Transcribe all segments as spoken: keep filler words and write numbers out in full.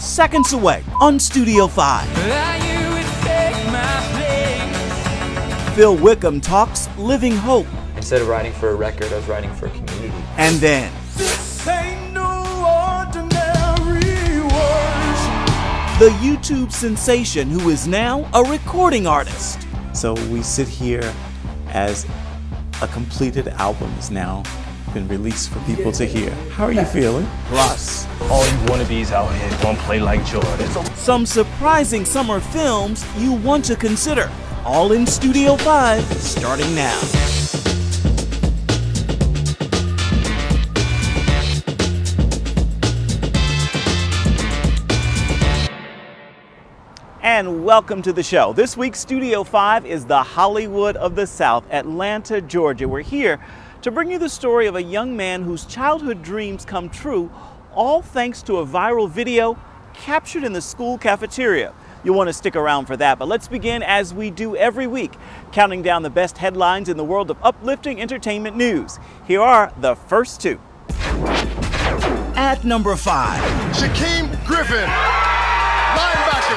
seconds away on Studio five. Phil Wickham talks Living Hope. Instead of writing for a record, I was writing for a community. And then, this ain't no ordinary words. The YouTube sensation who is now a recording artist. So we sit here as a completed album is now been released for people to hear. How are you feeling? Plus, all you wannabes out here don't play like Jordan. Some surprising summer films you want to consider. All in Studio five, starting now. And welcome to the show. This week's Studio five is the Hollywood of the South, Atlanta, Georgia. We're here to bring you the story of a young man whose childhood dreams come true, all thanks to a viral video captured in the school cafeteria. You'll want to stick around for that, but let's begin as we do every week, counting down the best headlines in the world of uplifting entertainment news. Here are the first two. At number five, Shaquem Griffin.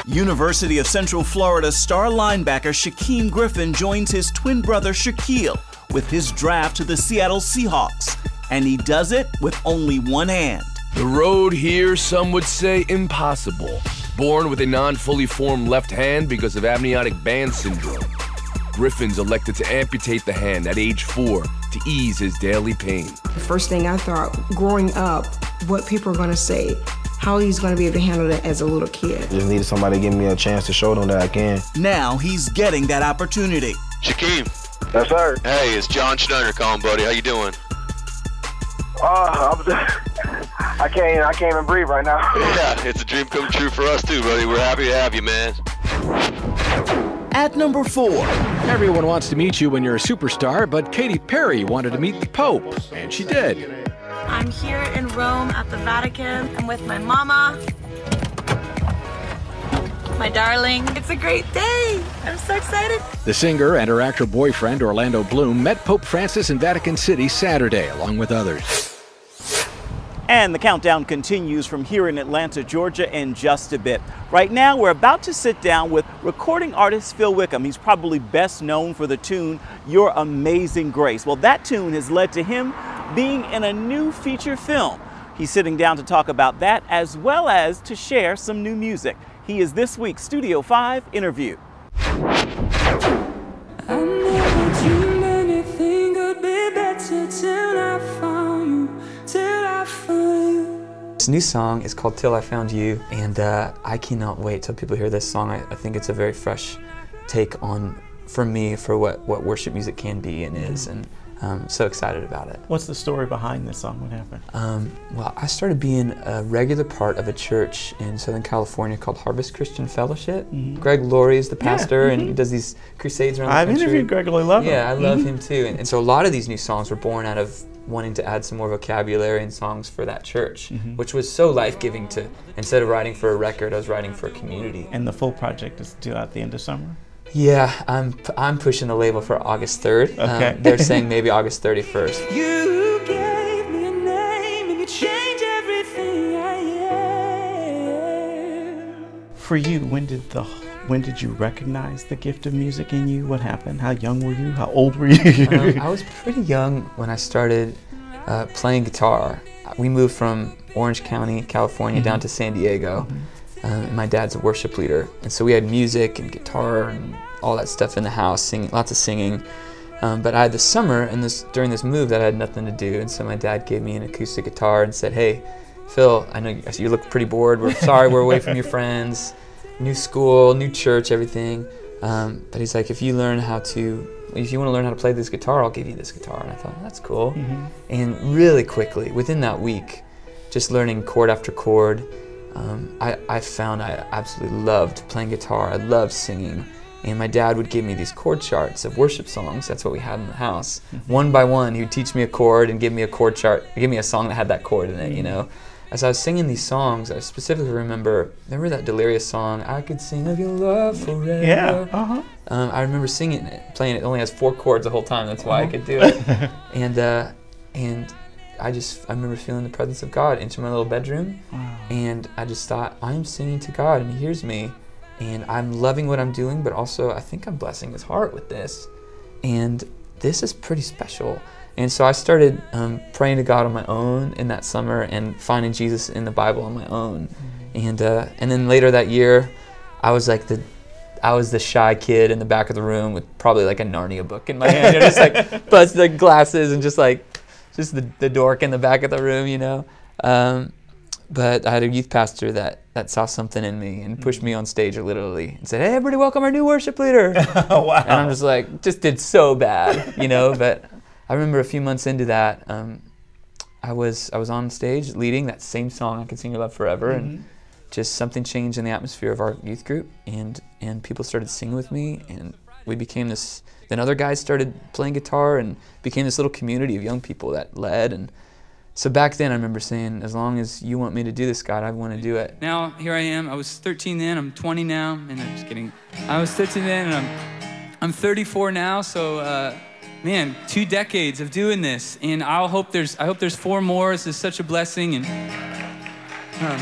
University of Central Florida star linebacker Shaquem Griffin joins his twin brother Shaquille with his draft to the Seattle Seahawks, and he does it with only one hand. The road here, some would say impossible. Born with a non-fully formed left hand because of amniotic band syndrome, Griffin's elected to amputate the hand at age four to ease his daily pain. The first thing I thought growing up, what people are gonna say. How he's going to be able to handle that as a little kid. Just needed somebody to give me a chance to show them that I can. Now he's getting that opportunity. Shaquem. Yes, sir. Hey, it's John Schneider calling, buddy. How you doing? Uh, I'm just, I can't. I can't even breathe right now. Yeah, it's a dream come true for us too, buddy. We're happy to have you, man. At number four. Everyone wants to meet you when you're a superstar, but Katy Perry wanted to meet the Pope, and she did. I'm here in Rome at the Vatican. I'm with my mama, my darling. It's a great day. I'm so excited. The singer and her actor boyfriend, Orlando Bloom, met Pope Francis in Vatican City Saturday, along with others. And the countdown continues from here in Atlanta, Georgia, in just a bit. Right now, we're about to sit down with recording artist Phil Wickham. He's probably best known for the tune, Your Amazing Grace. Well, that tune has led to him being in a new feature film. He's sitting down to talk about that as well as to share some new music. He is this week's Studio five interview. I never dreamed anything could be better till I found you, till I found you. This new song is called Till I Found You, and uh, I cannot wait till people hear this song. I, I think it's a very fresh take on, for me, for what, what worship music can be and is. And, I'm so excited about it. What's the story behind this song? What happened? Um, well, I started being a regular part of a church in Southern California called Harvest Christian Fellowship. Mm-hmm. Greg Laurie is the pastor, yeah, mm-hmm. and he does these crusades around the I've country. I've interviewed Greg Laurie, love him. Yeah, I love mm-hmm. him too. And, and so a lot of these new songs were born out of wanting to add some more vocabulary and songs for that church, mm-hmm. which was so life-giving to, instead of writing for a record, I was writing for a community. And the full project is due out the end of summer? Yeah, I'm, I'm pushing the label for August third. Okay. Um, they're saying maybe August thirty-first. You gave me a name and you changed everything I am. For you, when did the when did you recognize the gift of music in you? What happened? How young were you? How old were you? um, I was pretty young when I started uh, playing guitar. We moved from Orange County, California, mm-hmm. down to San Diego. Mm-hmm. Um, and my dad's a worship leader, and so we had music and guitar and all that stuff in the house, singing, lots of singing. Um, but I had this summer and this during this move that I had nothing to do, and so my dad gave me an acoustic guitar and said, "Hey, Phil, I know you, you look pretty bored. We're sorry, we're away from your friends, new school, new church, everything. Um, but he's like, if you learn how to, if you want to learn how to play this guitar, I'll give you this guitar." And I thought, well, that's cool. Mm-hmm. And really quickly, within that week, just learning chord after chord. Um, I, I found I absolutely loved playing guitar, I loved singing, and my dad would give me these chord charts of worship songs, that's what we had in the house. Mm-hmm. One by one, he would teach me a chord and give me a chord chart, give me a song that had that chord in it, you know. As I was singing these songs, I specifically remember, remember that Delirious song, I could sing of your love forever. Yeah, uh-huh. Um, I remember singing it, playing it, it only has four chords the whole time, that's why uh-huh. I could do it. and, uh, and I just, I remember feeling the presence of God into my little bedroom. Wow. And I just thought, I'm singing to God and he hears me, and I'm loving what I'm doing, but also I think I'm blessing his heart with this, and this is pretty special. And so I started um, praying to God on my own in that summer and finding Jesus in the Bible on my own. Mm-hmm. And uh, and then later that year, I was like the I was the shy kid in the back of the room with probably like a Narnia book in my hand, you know, just like busted like glasses and just like just the, the dork in the back of the room, you know. Um, but I had a youth pastor that that saw something in me and pushed me on stage literally and said, "Hey, everybody, welcome our new worship leader." Wow. And I'm just like, just did so bad, you know, but. I remember a few months into that, um, I was I was on stage leading that same song, "I Can Sing Your Love Forever," mm-hmm. and just something changed in the atmosphere of our youth group, and and people started singing with me, and we became this. Then other guys started playing guitar, and became this little community of young people that led. And so back then, I remember saying, "As long as you want me to do this, God, I want to do it." Now here I am. I was thirteen then. I'm twenty now, and I'm just kidding. I was thirteen then, and I'm I'm thirty-four now. So. Uh, Man, two decades of doing this, and I'll hope there's I hope there's four more. This is such a blessing, and um.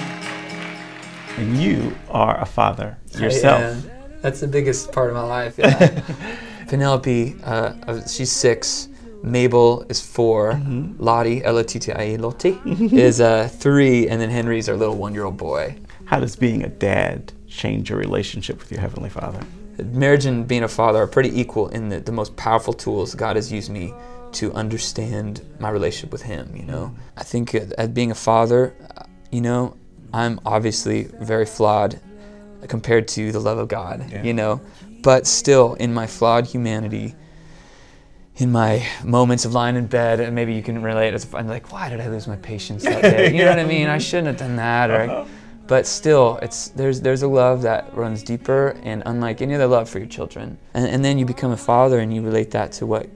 And you are a father yourself. That's the biggest part of my life. Yeah. Penelope, uh, she's six. Mabel is four. Mm-hmm. Lottie, L O T T I E, Lottie, is uh, three, and then Henry's our little one-year-old boy. How does being a dad change your relationship with your Heavenly Father? Marriage and being a father are pretty equal in that the most powerful tools God has used me to understand my relationship with Him, you know. I think as being a father, you know, I'm obviously very flawed compared to the love of God, yeah. you know. But still, in my flawed humanity, in my moments of lying in bed, and maybe you can relate, I'm like, why did I lose my patience that day? You yeah. know what I mean? I shouldn't have done that. Or uh-huh. But still, it's, there's, there's a love that runs deeper and unlike any other love for your children. And, and then you become a father and you relate that to what,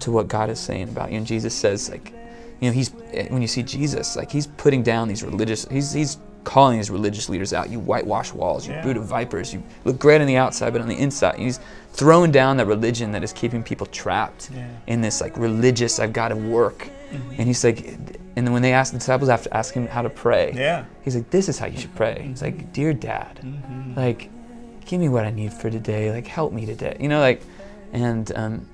to what God is saying about you. And Jesus says, like, you know, he's, when you see Jesus, like he's putting down these religious, he's, he's calling these religious leaders out. You whitewash walls, you yeah. brood of vipers, you look great on the outside, but on the inside, he's throwing down the religion that is keeping people trapped yeah. in this like religious, I've got to work. Mm-hmm. And he's like, and then when they asked the disciples, have to ask him how to pray. Yeah. He's like, this is how you should pray. He's like, dear Dad, mm-hmm. like, give me what I need for today. Like, help me today. You know, like, and um,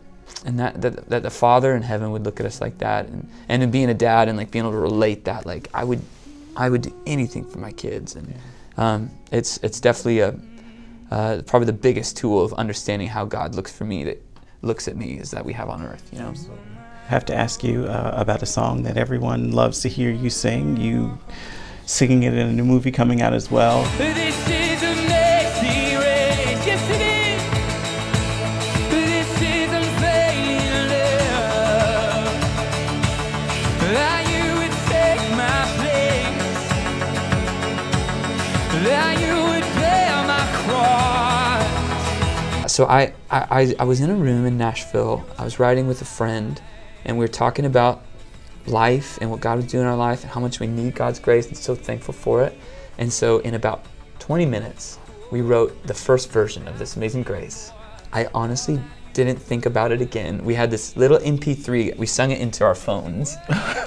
and that, that that the Father in heaven would look at us like that, and and in being a dad and like being able to relate that, like, I would, I would do anything for my kids, and yeah. um, it's it's definitely a uh, probably the biggest tool of understanding how God looks for me, that looks at me, is that we have on earth. You know. Absolutely. I have to ask you uh, about a song that everyone loves to hear you sing. You singing it in a new movie coming out as well. This is a messy race, yes it is. This is unfading love. That you would take my place. That you would bear my cross. So I, I, I was in a room in Nashville. I was riding with a friend. And we were talking about life and what God would do in our life and how much we need God's grace and so thankful for it. And so in about twenty minutes, we wrote the first version of this Amazing Grace. I honestly didn't think about it again. We had this little M P three, we sung it into our phones.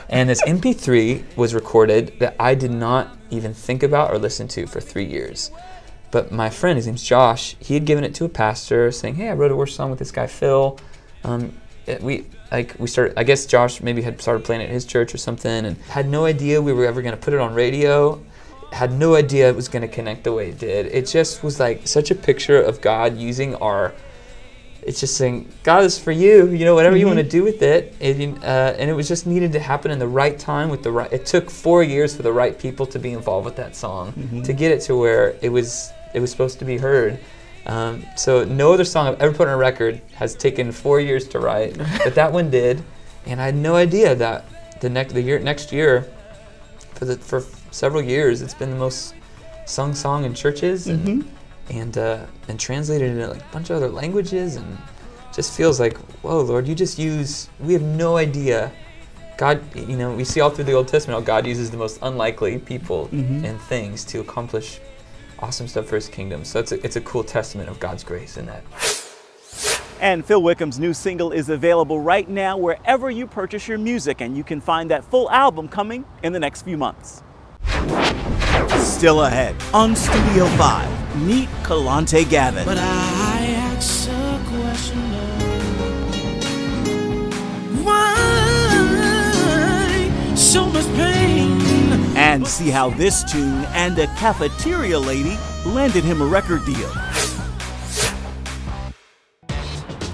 And this M P three was recorded that I did not even think about or listen to for three years. But my friend, his name's Josh, he had given it to a pastor saying, hey, I wrote a worship song with this guy, Phil. Um, it, we. Like we started, I guess Josh maybe had started playing it at his church or something, and had no idea we were ever gonna put it on radio, had no idea it was gonna connect the way it did. It just was like such a picture of God using our, it's just saying, God is for you, you know, whatever mm-hmm. you wanna do with it. And, uh, and it was just needed to happen in the right time with the right, it took four years for the right people to be involved with that song, mm-hmm. to get it to where it was, it was supposed to be heard. Um, so no other song I've ever put on a record has taken four years to write, but that one did, and I had no idea that the next the year next year, for the for several years, it's been the most sung song in churches, and mm-hmm. and, uh, and translated into like a bunch of other languages, and just feels like, whoa, Lord, you just use. We have no idea. God, you know, we see all through the Old Testament how God uses the most unlikely people mm-hmm. and things to accomplish awesome stuff for His kingdom. So it's a, it's a cool testament of God's grace in that. And Phil Wickham's new single is available right now wherever you purchase your music, and you can find that full album coming in the next few months. Still ahead on Studio five, meet Kelontae Gavin. But I ask a question of why so much pain? And see how this tune and a cafeteria lady landed him a record deal.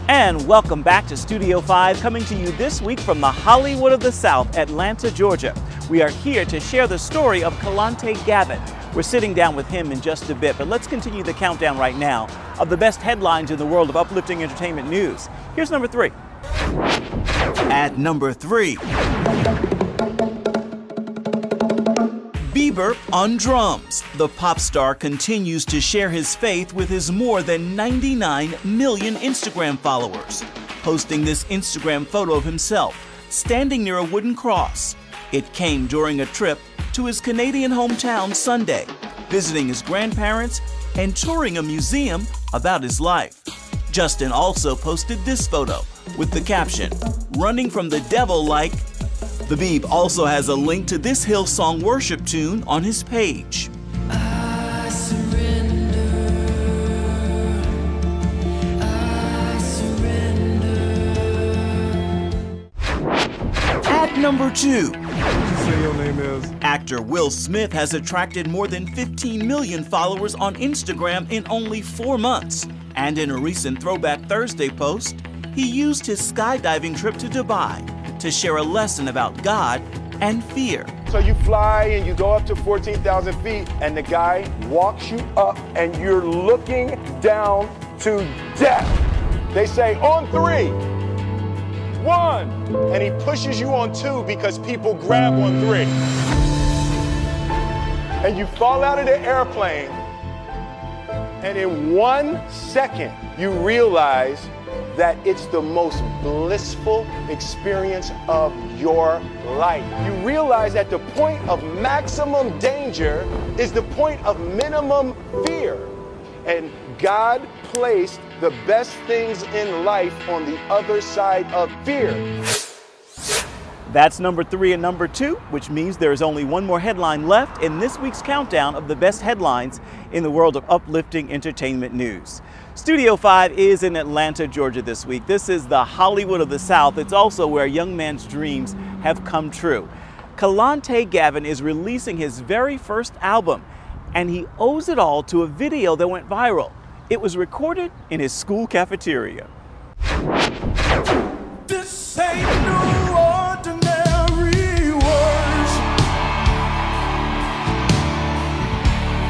And welcome back to Studio five, coming to you this week from the Hollywood of the South, Atlanta, Georgia. We are here to share the story of Kelontae Gavin. We're sitting down with him in just a bit, but let's continue the countdown right now of the best headlines in the world of uplifting entertainment news. Here's number three. At number three, Bieber on drums. The pop star continues to share his faith with his more than ninety-nine million Instagram followers, posting this Instagram photo of himself standing near a wooden cross. It came during a trip to his Canadian hometown Sunday, visiting his grandparents and touring a museum about his life. Justin also posted this photo with the caption, "Running from the devil like." The Beeb also has a link to this Hillsong worship tune on his page. I surrender. I surrender. At number two, say your name is. Actor Will Smith has attracted more than fifteen million followers on Instagram in only four months. And in a recent Throwback Thursday post, he used his skydiving trip to Dubai to share a lesson about God and fear. So you fly and you go up to fourteen thousand feet and the guy walks you up and you're looking down to death. They say on three, one, and he pushes you on two because people grab on three. And you fall out of the airplane and in one second you realize that it's the most blissful experience of your life. You realize that the point of maximum danger is the point of minimum fear. And God placed the best things in life on the other side of fear. That's number three and number two, which means there is only one more headline left in this week's countdown of the best headlines in the world of uplifting entertainment news. Studio five is in Atlanta, Georgia this week. This is the Hollywood of the South. It's also where a young man's dreams have come true. Kelontae Gavin is releasing his very first album, and he owes it all to a video that went viral. It was recorded in his school cafeteria. This ain't new.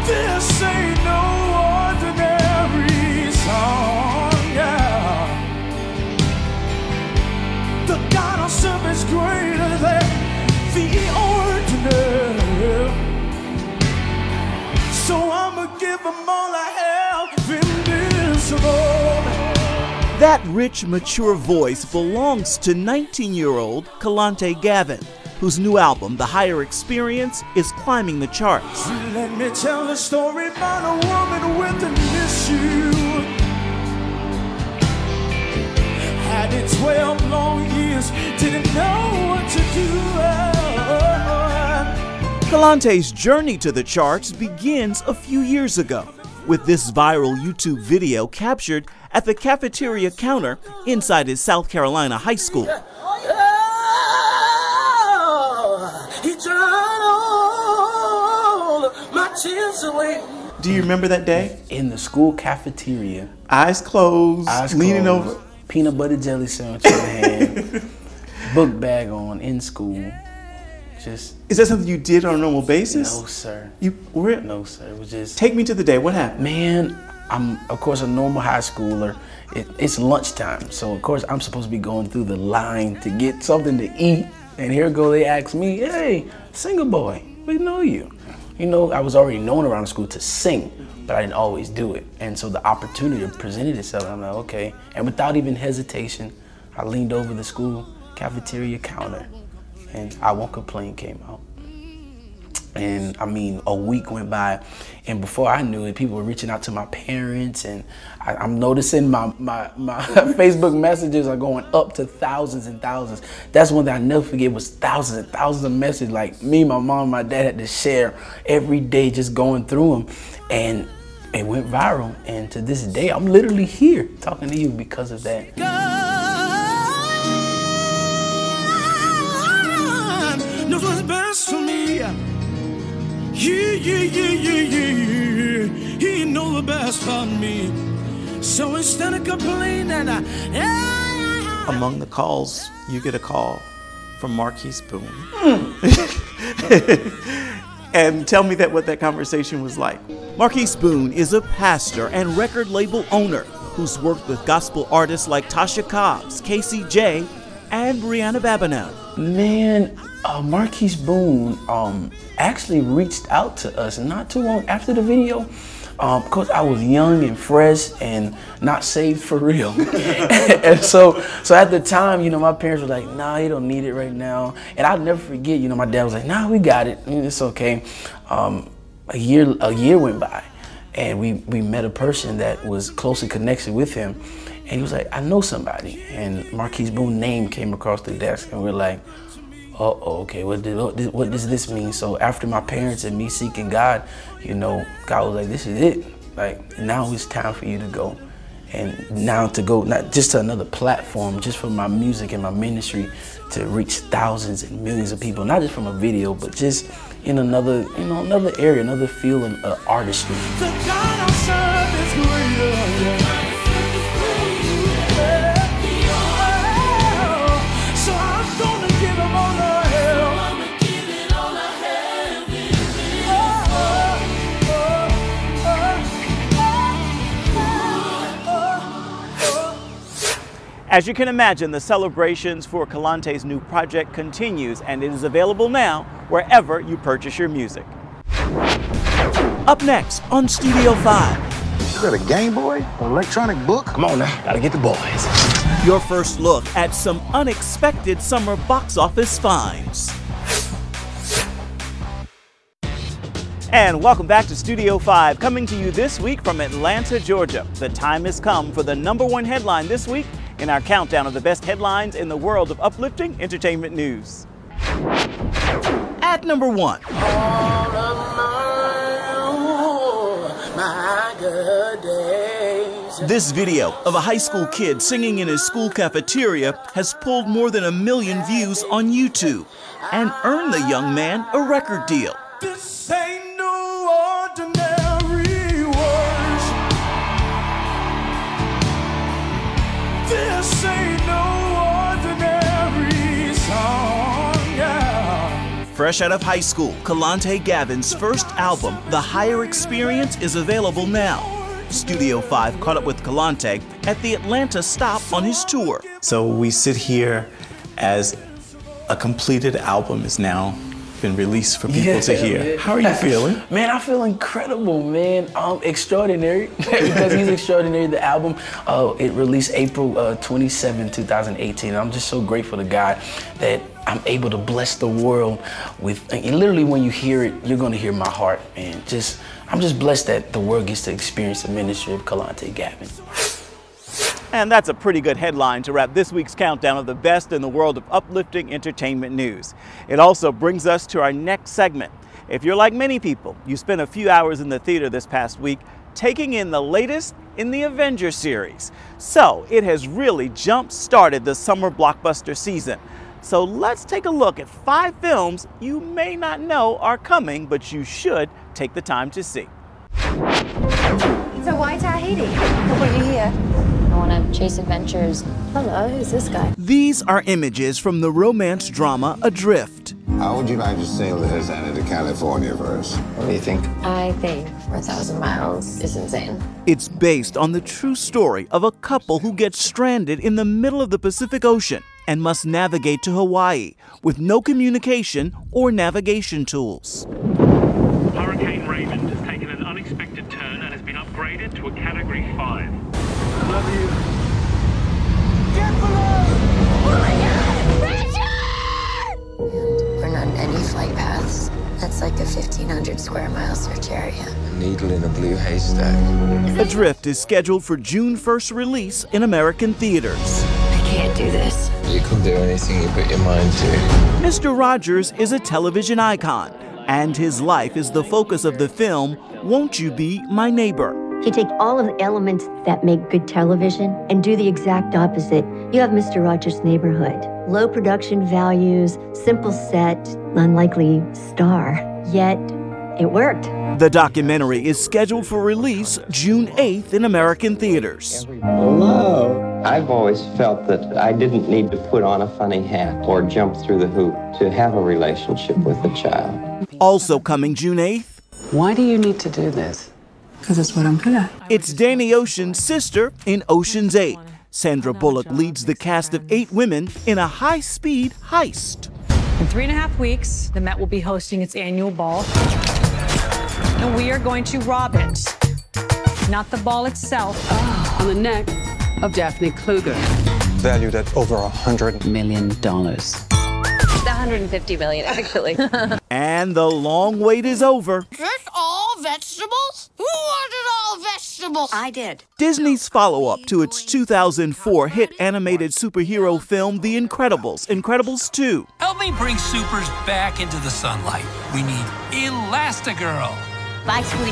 This ain't no ordinary song, yeah. The God of some is greater than the ordinary. So I'ma give them all I have, invincible. That rich, mature voice belongs to nineteen-year-old Kelontae Gavin, whose new album, The Higher Experience, is climbing the charts. Let me tell a story about a woman with an issue. Had it twelve long years, didn't know what to do. Kelontae's journey to the charts begins a few years ago with this viral YouTube video captured at the cafeteria counter inside his South Carolina high school. Do you remember that day? In the school cafeteria. Eyes closed, eyes leaning closed, over. Peanut butter jelly sandwich in hand. Book bag on, in school. Just. Is that something you did on a normal basis? No, sir. You were? No, sir. It was just. Take me to the day. What happened? Man, I'm, of course, a normal high schooler. It, it's lunchtime, so, of course, I'm supposed to be going through the line to get something to eat. And here go, they ask me, hey, singer boy, we know you. You know, I was already known around the school to sing, but I didn't always do it. And so the opportunity presented itself, and I'm like, okay. And without even hesitation, I leaned over the school cafeteria counter, and I Won't Complain came out. And I mean, a week went by, and before I knew it, people were reaching out to my parents, and I, I'm noticing my, my, my Facebook messages are going up to thousands and thousands. That's one thing I never forget, was thousands and thousands of messages. Like me, my mom, my dad had to share every day, just going through them. And it went viral. And to this day, I'm literally here talking to you because of that. God knows what's best for me. Yeah, yeah, yeah, yeah, yeah, he know the best for me. So instead of complaining, I, I, I, among the calls, you get a call from Marquise Boone. Mm. And tell me that what that conversation was like. Marquise Boone is a pastor and record label owner who's worked with gospel artists like Tasha Cobbs, Casey J, and Brianna Babineaux. Man. Uh, Marquise Boone um, actually reached out to us not too long after the video, um, because I was young and fresh and not saved for real. And so, so at the time, you know, my parents were like, "Nah, you don't need it right now." And I'll never forget, you know, my dad was like, "Nah, we got it. It's okay." Um, a year, a year went by, and we we met a person that was closely connected with him, and he was like, "I know somebody." And Marquise Boone's name came across the desk, and we're like, uh-oh, okay, what, did, what, what does this mean? So after my parents and me seeking God, you know, God was like, this is it. Like, now it's time for you to go. And now to go, not just to another platform, just for my music and my ministry to reach thousands and millions of people, not just from a video, but just in another, you know, another area, another field of uh, artistry. The God I serve is greater, yeah. As you can imagine, the celebrations for Kelontae's new project continues, and it is available now wherever you purchase your music. Up next on Studio five. You got a Game Boy? An electronic book? Come on now, gotta get the boys. Your first look at some unexpected summer box office finds. And welcome back to Studio five, coming to you this week from Atlanta, Georgia. The time has come for the number one headline this week in our countdown of the best headlines in the world of uplifting entertainment news. At number one. All of my, my good days. This video of a high school kid singing in his school cafeteria has pulled more than a million views on YouTube and earned the young man a record deal. This ain't no ordinary words. This ain't no ordinary song, yeah. Fresh out of high school, Kelontae Gavin's first album, The Higher Experience, is available now. Studio five caught up with Kelontae at the Atlanta stop on his tour. So we sit here as a completed album is now been released for people yeah, to hear. Man. How are you feeling? Man, I feel incredible, man. Um, extraordinary, because he's extraordinary. The album, uh, it released April uh, twenty-seventh, two thousand eighteen. I'm just so grateful to God that I'm able to bless the world with, and literally when you hear it, you're gonna hear my heart, man. Just, I'm just blessed that the world gets to experience the ministry of Kelontae Gavin. And that's a pretty good headline to wrap this week's countdown of the best in the world of uplifting entertainment news. It also brings us to our next segment. If you're like many people, you spent a few hours in the theater this past week taking in the latest in the Avengers series. So it has really jump-started the summer blockbuster season. So let's take a look at five films you may not know are coming, but you should take the time to see. So why Tahiti? What are you here? I want to chase adventures. Hello, who's this guy? These are images from the romance drama Adrift. How would you like to sail the Hosanna to California for us? What do you think? I think a thousand miles is insane. It's based on the true story of a couple who gets stranded in the middle of the Pacific Ocean and must navigate to Hawaii with no communication or navigation tools. Hurricane Raymond has taken an unexpected turn and has been upgraded to a Category five. I love you. Get below! Oh my God! Richard! And we're not in any flight paths. That's It's like a fifteen hundred square mile search area. A needle in a blue haystack. Adrift is scheduled for June first release in American theaters. I can't do this. You can do anything you put your mind to. Mister Rogers is a television icon, and his life is the focus of the film, Won't You Be My Neighbor? You take all of the elements that make good television and do the exact opposite. You have Mister Rogers' Neighborhood. Low production values, simple set, unlikely star. Yet, it worked. The documentary is scheduled for release June eighth in American theaters. Hello. I've always felt that I didn't need to put on a funny hat or jump through the hoop to have a relationship with a child. Also coming June eighth. Why do you need to do this? Because it's what I'm good at. It's Danny Ocean's sister in Ocean's eight. Sandra Bullock leads the cast of eight women in a high-speed heist. In three and a half weeks, the Met will be hosting its annual ball. And we are going to rob it. Not the ball itself. Oh, on the neck of Daphne Kluger. Valued at over one hundred million dollars. one hundred fifty million dollars, actually. And the long wait is over. Is this all vegetables? Who ordered all vegetables? I did. Disney's follow-up to its two thousand four hit animated superhero film, The Incredibles, Incredibles two. Help me bring supers back into the sunlight. We need Elastigirl. Bye, sweetie.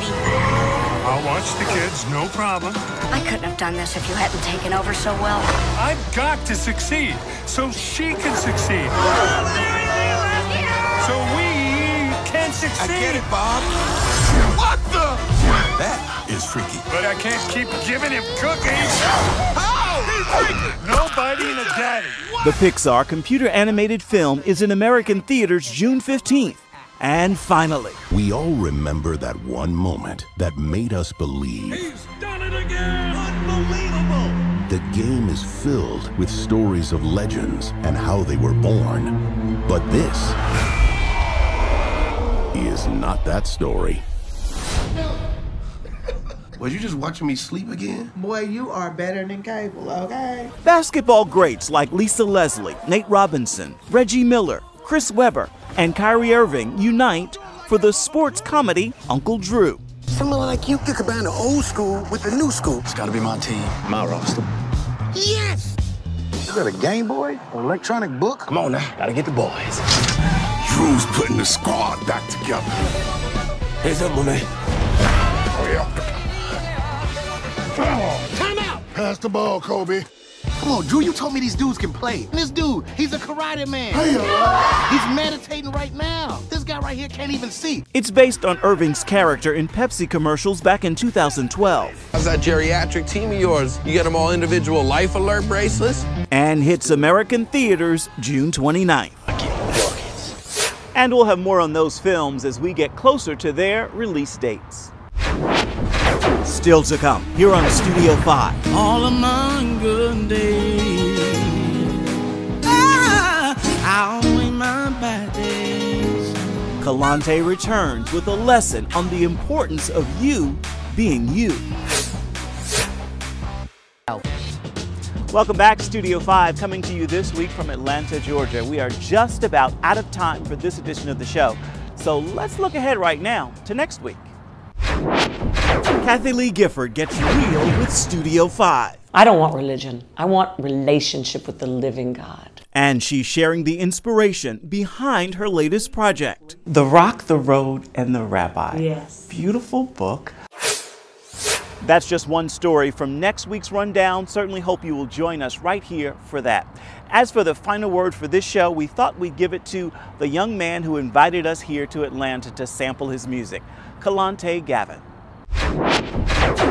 I'll watch the kids, no problem. I couldn't have done this if you hadn't taken over so well. I've got to succeed so she can succeed. So we can succeed. I get it, Bob. What the? That is freaky. But I can't keep giving him cookies. How? He's nobody and a daddy. What? The Pixar computer animated film is in American theaters June fifteenth. And finally, we all remember that one moment that made us believe. He's done it again! Unbelievable! The game is filled with stories of legends and how they were born. But this is not that story. Was you just watching me sleep again? Boy, you are better than cable, okay? Basketball greats like Lisa Leslie, Nate Robinson, Reggie Miller, Chris Webber, and Kyrie Irving unite for the sports comedy Uncle Drew. Someone like you could combine the old school with the new school. It's gotta be my team, my roster. Yes! You got a Game Boy? An electronic book? Come on now, gotta get the boys. Drew's putting the squad back together. Heads up, my man. Oh, yeah. Oh. Time out! Pass the ball, Kobe. Come on, Drew, you told me these dudes can play. And this dude, he's a karate man. He's meditating right now. This guy right here can't even see. It's based on Irving's character in Pepsi commercials back in two thousand twelve. How's that geriatric team of yours? You got them all individual life alert bracelets? And hits American theaters June twenty-ninth. And we'll have more on those films as we get closer to their release dates. Still to come, here on Studio five. All of my good days, ah, only my bad days. Kelontae returns with a lesson on the importance of you being you. Welcome back, Studio five, coming to you this week from Atlanta, Georgia. We are just about out of time for this edition of the show, so let's look ahead right now to next week. Kathy Lee Gifford gets real with Studio five. I don't want religion. I want relationship with the living God. And she's sharing the inspiration behind her latest project. The Rock, the Road, and the Rabbi. Yes. Beautiful book. That's just one story from next week's rundown. Certainly hope you will join us right here for that. As for the final word for this show, we thought we'd give it to the young man who invited us here to Atlanta to sample his music, Kelontae Gavin.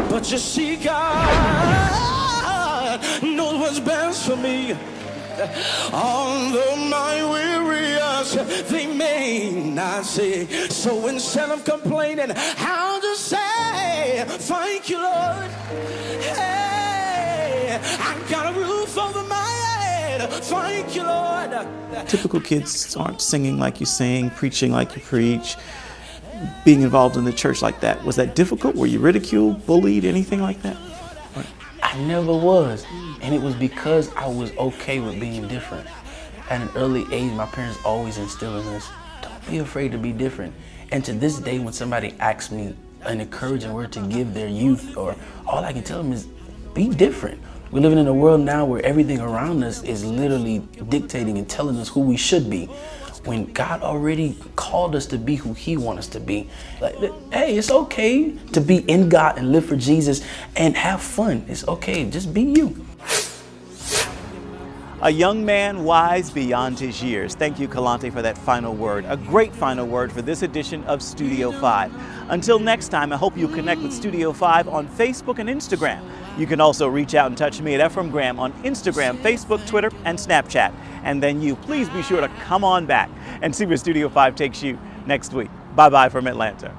But you see, God knows what's best for me. Although my weary eyes, they may not see. So instead of complaining, how to say, thank you, Lord. Hey, I got a roof over my head. Thank you, Lord. Typical kids aren't singing like you sing, preaching like you preach. Being involved in the church like that, was that difficult? Were you ridiculed, bullied, anything like that? I never was, and it was because I was okay with being different. At an early age, my parents always instilled in us, don't be afraid to be different. And to this day, when somebody asks me an encouraging word to give their youth, or all I can tell them is, be different. We're living in a world now where everything around us is literally dictating and telling us who we should be, when God already called us to be who He wants us to be. Like, hey, it's okay to be in God and live for Jesus and have fun. It's okay, just be you. A young man wise beyond his years. Thank you, Kelontae, for that final word. A great final word for this edition of Studio five. Until next time, I hope you connect with Studio five on Facebook and Instagram. You can also reach out and touch me at Ephraim Graham on Instagram, Facebook, Twitter, and Snapchat. And then you, please be sure to come on back and see where Studio five takes you next week. Bye-bye from Atlanta.